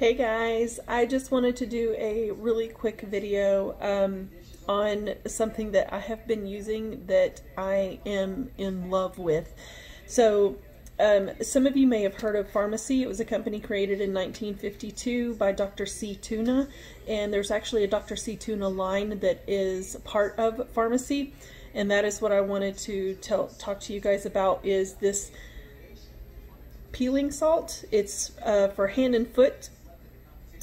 Hey guys, I just wanted to do a really quick video on something that I have been using that I am in love with. So some of you may have heard of Farmasi. It was a company created in 1952 by Dr. C. Tuna, and there's actually a Dr. C. Tuna line that is part of Farmasi, and that is what I wanted to talk to you guys about, is this peeling salt. It's for hand and foot.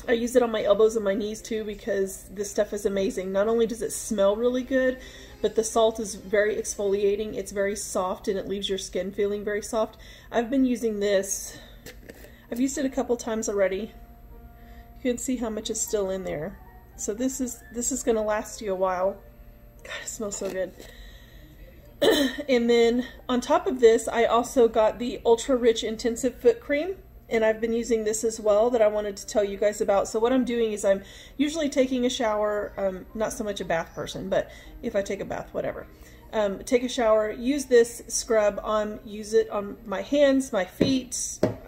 I use it on my elbows and my knees too, because this stuff is amazing. Not only does it smell really good, but the salt is very exfoliating. It's very soft and it leaves your skin feeling very soft. I've been using this. I've used it a couple times already. You can see how much is still in there. So this is going to last you a while. God, it smells so good. And then on top of this, I also got the Ultra Rich Intensive Foot Cream. And I've been using this as well, that I wanted to tell you guys about. So what I'm doing is I'm usually taking a shower. Not so much a bath person, but if I take a bath, whatever. Take a shower, use this scrub on, use it on my hands, my feet.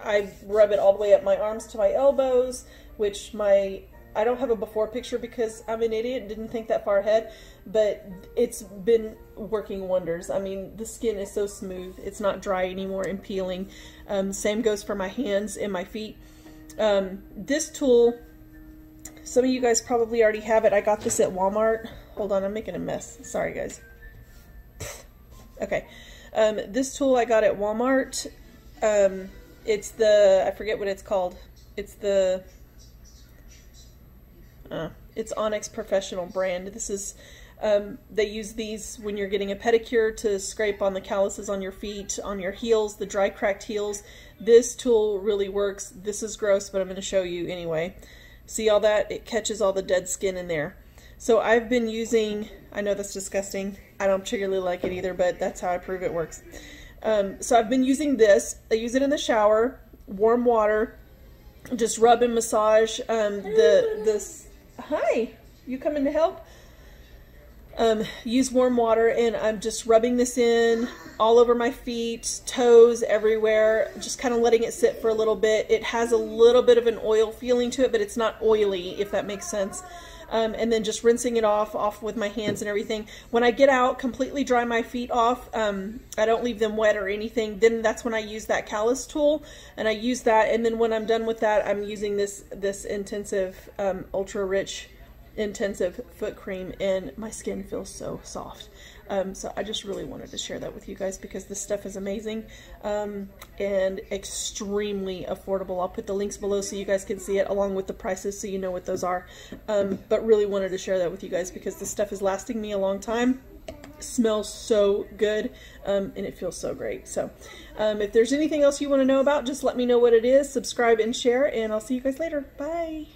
I rub it all the way up my arms to my elbows, which I don't have a before picture because I'm an idiot and didn't think that far ahead, but it's been working wonders. I mean, the skin is so smooth. It's not dry anymore and peeling. Same goes for my hands and my feet. This tool, some of you guys probably already have it. I got this at Walmart. Hold on, I'm making a mess. Sorry, guys. Okay. This tool I got at Walmart. It's the, I forget what it's called. It's the... it's Onyx Professional brand. This is, they use these when you're getting a pedicure to scrape on the calluses on your feet, on your heels, the dry cracked heels. This tool really works. This is gross, but I'm going to show you anyway. See all that? It catches all the dead skin in there. So I've been using, I know that's disgusting. I don't particularly like it either, but that's how I prove it works. So I've been using this. I use it in the shower, warm water, just rub and massage this. Hi, you coming to help? Use warm water, and I'm just rubbing this in all over my feet, toes, everywhere, just kind of letting it sit for a little bit. It has a little bit of an oil feeling to it, but it's not oily, if that makes sense. And then just rinsing it off with my hands and everything. When I get out, completely dry my feet off. I don't leave them wet or anything. Then that's when I use that callus tool, and I use that. And then when I'm done with that, I'm using this intensive, ultra rich, intensive foot cream, and my skin feels so soft. So I just really wanted to share that with you guys because this stuff is amazing and extremely affordable. I'll put the links below so you guys can see it, along with the prices so you know what those are. But really wanted to share that with you guys because this stuff is lasting me a long time. It smells so good and it feels so great. So if there's anything else you want to know about, just let me know what it is. Subscribe and share, and I'll see you guys later. Bye.